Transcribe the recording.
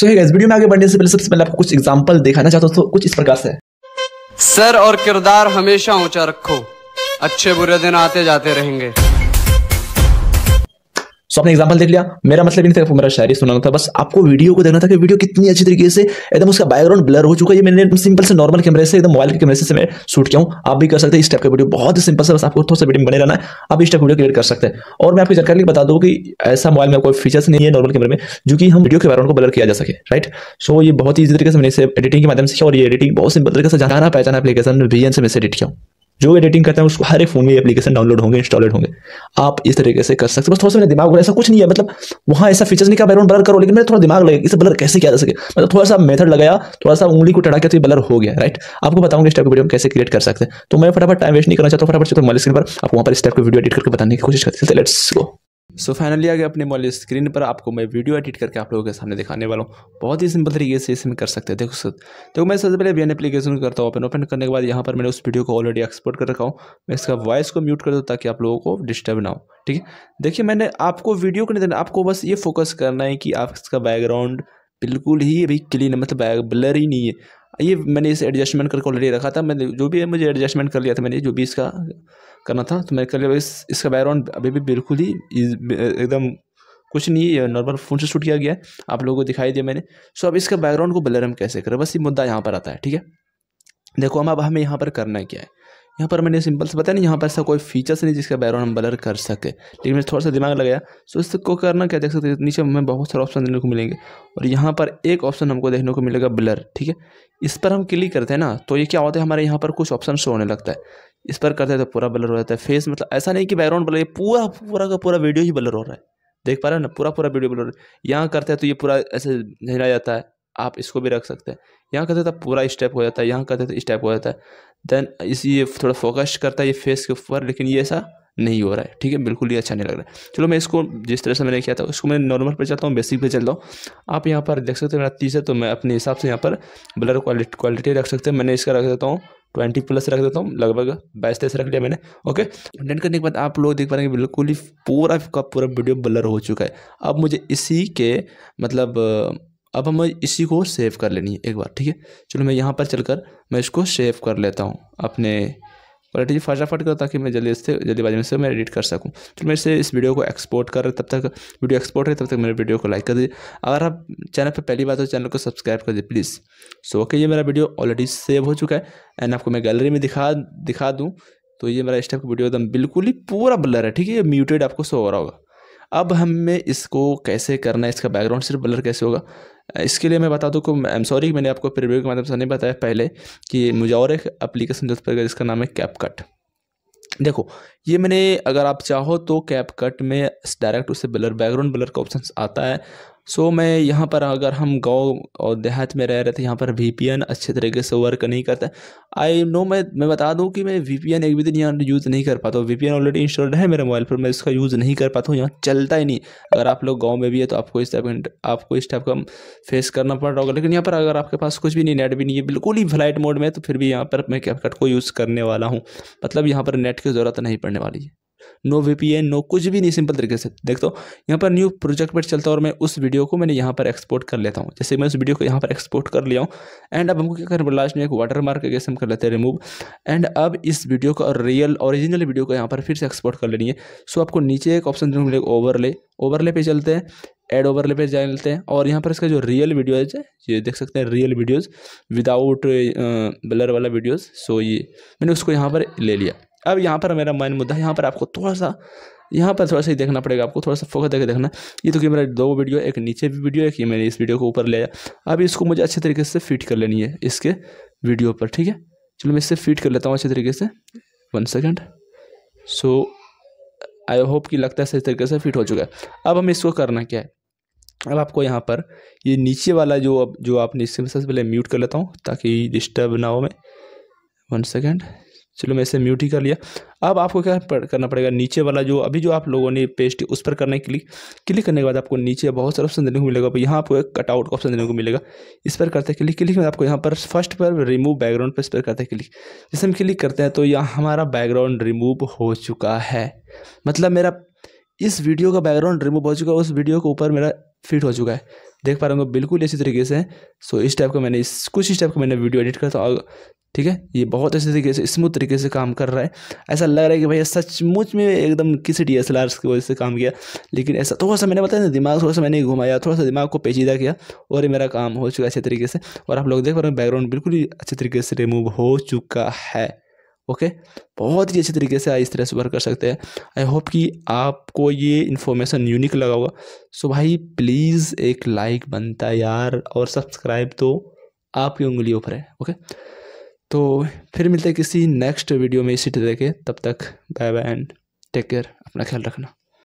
So guys, video में आगे बढ़ने से पहले सबसे पहले आपको कुछ एग्जांपल दिखाना चाहता हूँ। तो कुछ इस प्रकार से, सर और किरदार हमेशा ऊंचा रखो, अच्छे बुरे दिन आते जाते रहेंगे। सो आपने एग्जांपल देख लिया। मेरा मतलब नहीं था कि मेरा शायरी सुनाना था, बस आपको वीडियो को देखना था कि वीडियो कितनी अच्छी तरीके से एकदम उसका बैकग्राउंड ब्लर हो चुका है। ये मैंने सिंपल से नॉर्मल कैमरे से एकदम मोबाइल के कैमरे से मैं शूट किया हूँ। आप भी कर सकते हैं इस टाइप का वीडियो, बहुत ही सिंपल से, बस आपको थोड़ा सा वीडियो बने रहना है, आप इस टाइप वीडियो क्रिएट कर सकते हैं। और मैं आपको जानकारी बता दूँ कि ऐसा मोबाइल में कोई फीचर्स नहीं है नॉर्मल कैमरे में जो कि हम वीडियो के बैकग्राउंड को ब्लर किया जा सके, राइट। सो ये बहुत ईजी तरीके से मैंने इसे एडिटिंग के माध्यम से किया, और ये एडिटिंग बहुत सिंपल तरीके से जाना पहचाना एप्लीकेशन VN से मैं एडिट किया हूँ। जो एडिटिंग करता है उसको हर एक फोन में एप्लीकेशन डाउनलोड होंगे, इंस्टॉलेड होंगे, आप इस तरीके से कर सकते हैं। बस थोड़ा सा मेरा दिमाग हो रहा है, ऐसा कुछ नहीं है, मतलब वहाँ ऐसा फीचर्स नहीं का बैकग्राउंड ब्लर करो, लेकिन मेरा थोड़ा दिमाग लगा इसे ब्लर कैसे किया जा सके, मतलब थोड़ा सा मेथड लगाया, थोड़ा सा उंगली को टड़ा के तो ब्लर हो गया, राइट। आपको बताऊंगा इस टाइप की वीडियो हम कैसे क्रिएट कर सकते हैं। तो मैं फटाफट टाइम वेस्ट नहीं करना चाहता, फटाफट मोबाइल स्क्रीन पर आप वहाँ पर इस टाइप की वीडियो एडिट करके बताने की कोशिश करते हैं। Let's go. सो फाइनली आगे अपने मोबाइल स्क्रीन पर आपको मैं वीडियो एडिट करके आप लोगों के सामने दिखाने वाला हूँ। बहुत ही सिंपल तरीके से इसमें कर सकते हैं। देखो मैं सबसे पहले VN एप्लीकेशन करता हूँ ओपन। ओपन करने के बाद यहाँ पर मैंने उस वीडियो को ऑलरेडी एक्सपोर्ट कर रखा हूँ। मैं इसका वॉइस को म्यूट कर दूँ ताकि आप लोगों को डिस्टर्ब ना हो, ठीक है। देखिए मैंने आपको वीडियो को नहीं देना, आपको बस ये फोकस करना है कि आप इसका बैकग्राउंड बिल्कुल ही अभी क्लीन है, मतलब ब्लर ही नहीं है। ये मैंने इसे एडजस्टमेंट करके ऑलरेडी रखा था, मैंने जो भी मुझे एडजस्टमेंट कर लिया था, मैंने जो भी इसका करना था तो मैंने कर लिया। इसका बैकग्राउंड अभी भी बिल्कुल ही एकदम कुछ नहीं है, नॉर्मल फ़ोन से शूट किया गया है, आप लोगों को दिखाई दिया मैंने। सो अब इसका बैकग्राउंड को ब्लर हम कैसे करें, बस ये मुद्दा यहाँ पर आता है, ठीक है। देखो हम अब हमें यहाँ पर करना क्या है, यहाँ पर मैंने सिंपल से बताया ना, यहाँ पर ऐसा कोई फीचर्स नहीं जिसका बैकग्राउंड हम ब्लर कर सके, लेकिन मैं थोड़ा सा दिमाग लगाया। सो इसको करना क्या, देख सकते हैं नीचे हमें बहुत सारे ऑप्शन देखने को मिलेंगे, और यहाँ पर एक ऑप्शन हमको देखने को मिलेगा ब्लर, ठीक है। इस पर हम क्लिक करते हैं ना, तो ये क्या होता है, हमारे यहाँ पर कुछ ऑप्शन शो होने लगता है। इस पर करते हैं तो पूरा ब्लर हो जाता है फेस, मतलब ऐसा नहीं कि बैकग्राउंड ब्लर, पूरा पूरा का पूरा वीडियो ही ब्लर हो रहा है, देख पा रहे हो ना, पूरा पूरा वीडियो ब्लर। यहाँ करते हैं तो ये पूरा ऐसे हिला जाता है, आप इसको भी रख सकते हैं। यहाँ करते तो पूरा स्टेप हो जाता है, यहाँ करते तो स्टेप हो जाता है, देन इसी ये थोड़ा फोकस करता है ये फेस के ऊपर, लेकिन ये ऐसा नहीं हो रहा है, ठीक है, बिल्कुल ही अच्छा नहीं लग रहा है। चलो मैं इसको जिस तरह से मैंने किया था उसको मैं नॉर्मल पे चलता हूँ, बेसिक पे चलता हूँ। आप यहाँ पर देख सकते हो मेरा 30 है, तो मैं अपने हिसाब से यहाँ पर ब्लर क्वालिटी रख सकते हैं। मैंने इसका रख देता हूँ 20+ रख देता हूँ, लगभग 22-23 रख लिया मैंने, ओके। डन करने के बाद आप लोग देख पाएंगे बिल्कुल ही पूरा का पूरा वीडियो ब्लर हो चुका है। अब मुझे इसी के मतलब अब हमें इसी को सेव कर लेनी है एक बार, ठीक है। चलो मैं यहाँ पर चलकर मैं इसको सेव कर लेता हूँ अपने क्वालिटी फटाफट कर, ताकि मैं जल्दी से जल्दीबाजी में से मैं एडिट कर सकूँ। चलो मैं इसे इस वीडियो को एक्सपोर्ट कर रहा, तब तक वीडियो एक्सपोर्ट है, तब तक मेरे वीडियो को लाइक कर दीजिए। अगर आप चैनल पर पहली बार तो चैनल को सब्सक्राइब कर दीजिए प्लीज़। सो ओके, ये मेरा वीडियो ऑलरेडी सेव हो चुका है। एंड आपको मैं गैलरी में दिखा दूँ तो ये मेरा इस टाइप का वीडियो एकदम बिल्कुल ही पूरा ब्लर है, ठीक है। ये म्यूटेड आपको शो हो रहा होगा। अब हमें इसको कैसे करना है, इसका बैकग्राउंड सिर्फ ब्लर कैसे होगा, इसके लिए मैं बता दूँ कि आई एम सॉरी मैंने आपको प्रीव्यू के माध्यम से नहीं बताया पहले कि मुझे और एक एप्लीकेशन दोस्त पर जिसका नाम है CapCut। देखो ये मैंने, अगर आप चाहो तो CapCut में डायरेक्ट उससे ब्लर बैकग्राउंड ब्लर का ऑप्शन आता है। सो मैं यहाँ पर, अगर हम गांव और देहात में रह रहे थे, यहाँ पर VPN अच्छे तरीके से वर्क नहीं करता। आई नो, मैं बता दूँ कि मैं VPN एक भी दिन यहाँ यूज़ नहीं कर पाता हूँ। VPN ऑलरेडी इंस्टॉल्ड है मेरे मोबाइल पर, मैं इसका यूज़ नहीं कर पाता हूँ, यहाँ चलता ही नहीं। अगर आप लोग गाँव में भी है तो आपको इस टाइप का फेस करना पड़ रहा होगा, लेकिन यहाँ पर अगर आपके पास कुछ भी नहीं, नेट भी नहीं है, बिल्कुल ही फ्लाइट मोड में, तो फिर भी यहाँ पर मैं CapCut को यूज़ करने वाला हूँ। मतलब यहाँ पर नेट की ज़रूरत नहीं पड़ने वाली है, नो VPN, नो कुछ भी नहीं, सिंपल तरीके से देखता हूँ। यहाँ पर न्यू प्रोजेक्ट पर चलता हूँ और मैं उस वीडियो को मैंने यहाँ पर एक्सपोर्ट कर लेता हूँ। जैसे मैं उस वीडियो को यहाँ पर एक्सपोर्ट कर लिया हूँ। एंड अब हमको क्या करना है, लास्ट में एक वाटरमार्क जैसे हम कर लेते हैं रिमूव। एंड अब इस वीडियो का रियल ओरिजिनल वीडियो को यहाँ पर फिर से एक्सपोर्ट कर लेनी है। सो आपको नीचे एक ऑप्शन मिलेगा ओवरले पे चलते हैं, एड ओवरले पे चलते हैं, और यहाँ पर इसका जो रियल वीडियोज़ है ये देख सकते हैं, रियल वीडियोज़ विदाउट ब्लर वाला वीडियोज़। सो ये मैंने उसको यहाँ पर ले लिया। अब यहाँ पर मेरा मेन मुद्दा है, यहाँ पर आपको थोड़ा सा ही देखना पड़ेगा, आपको थोड़ा सा फोकस देकर देखना। ये तो कि मेरा दो वीडियो, एक नीचे भी वीडियो, एक मैंने इस वीडियो को ऊपर ले आया। अब इसको मुझे अच्छे तरीके से फिट कर लेनी है इसके वीडियो पर, ठीक है। चलो मैं इससे फिट कर लेता हूँ अच्छे तरीके से, 1 सेकेंड। सो आई होप कि लगता है सही तरीके से फिट हो चुका है। अब हम इसको करना क्या है, अब आपको यहाँ पर ये नीचे वाला जो आपने इससे सबसे पहले म्यूट कर लेता हूँ ताकि डिस्टर्ब ना हो। मैं 1 सेकेंड, चलो मैं इसे म्यूट ही कर लिया। अब आपको क्या करना पड़ेगा, नीचे वाला जो आप लोगों ने पेस्ट उस पर करना है क्लिक करने के बाद आपको नीचे बहुत सारे ऑप्शन देने को मिलेगा। यहाँ आपको एक कटआउट का ऑप्शन देने को मिलेगा, इस पर करते हैं क्लिक में आपको यहाँ पर फर्स्ट पर रिमूव बैकग्राउंड पर इस पर करते हैं क्लिक। जैसे हम क्लिक करते हैं तो यहाँ हमारा बैकग्राउंड रिमूव हो चुका है, मतलब मेरा इस वीडियो का बैकग्राउंड रिमूव हो चुका है, उस वीडियो के ऊपर मेरा फिट हो चुका है। देख पा रहे होंगे बिल्कुल इसी तरीके से। सो इस टाइप का मैंने कुछ इस टाइप का वीडियो एडिट करता हूँ। ठीक है, ये बहुत अच्छे तरीके से स्मूथ तरीके से काम कर रहा है। ऐसा लग रहा है कि भैया सचमुच में एकदम किसी DSLR की वजह से काम किया। लेकिन ऐसा थोड़ा सा मैंने बताया ना, दिमाग थोड़ा सा मैंने घुमाया, थोड़ा सा दिमाग को पेचीदा किया और ये मेरा काम हो चुका है अच्छे तरीके से। और आप लोग देख पा रहे हैं बैकग्राउंड बिल्कुल ही अच्छे तरीके से रिमूव हो चुका है। ओके, बहुत ही अच्छे तरीके से इस तरह से वर्क कर सकते हैं। आई होप कि आपको ये इन्फॉर्मेशन यूनिक लगा होगा। सो भाई प्लीज़ एक लाइक बनता है यार, और सब्सक्राइब तो आपकी उंगलियों पर है। ओके, तो फिर मिलते हैं किसी नेक्स्ट वीडियो में इसी तरह के। तब तक bye bye and take care, अपना ख्याल रखना।